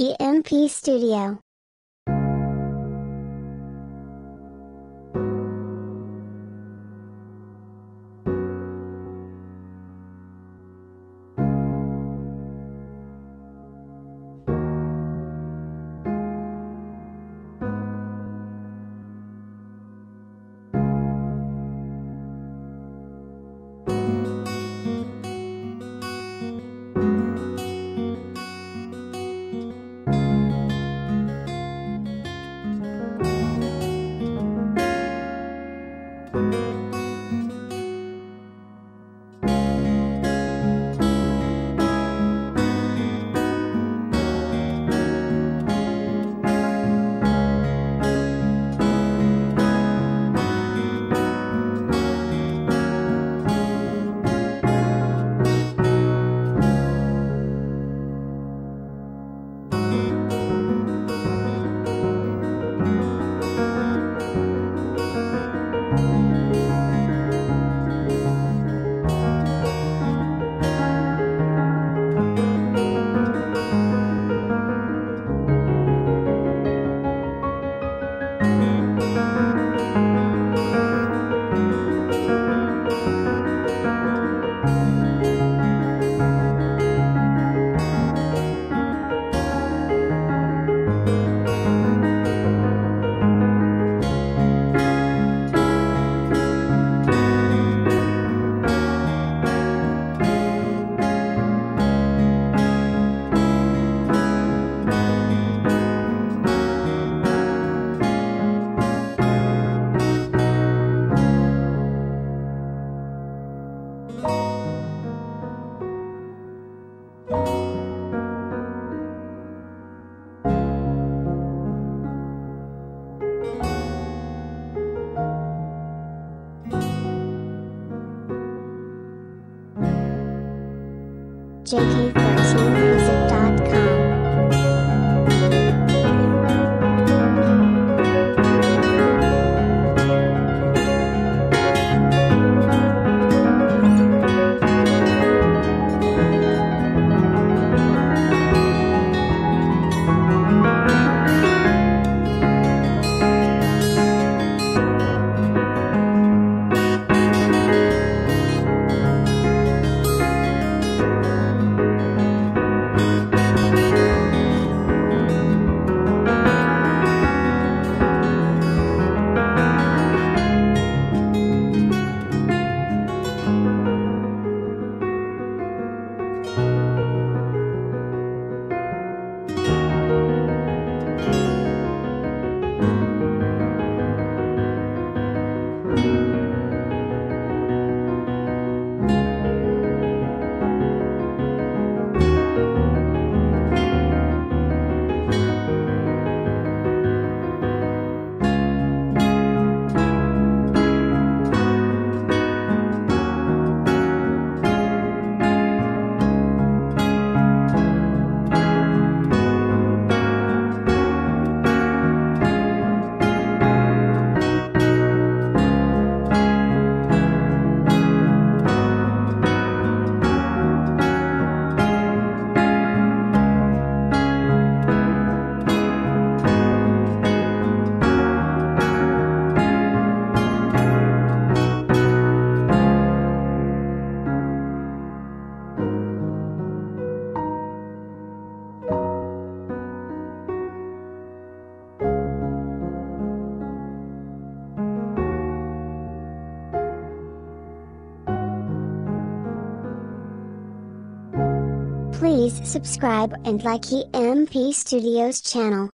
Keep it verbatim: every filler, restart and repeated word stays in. E M P Studio. J K thirteen Please subscribe and like E M P Studio's channel.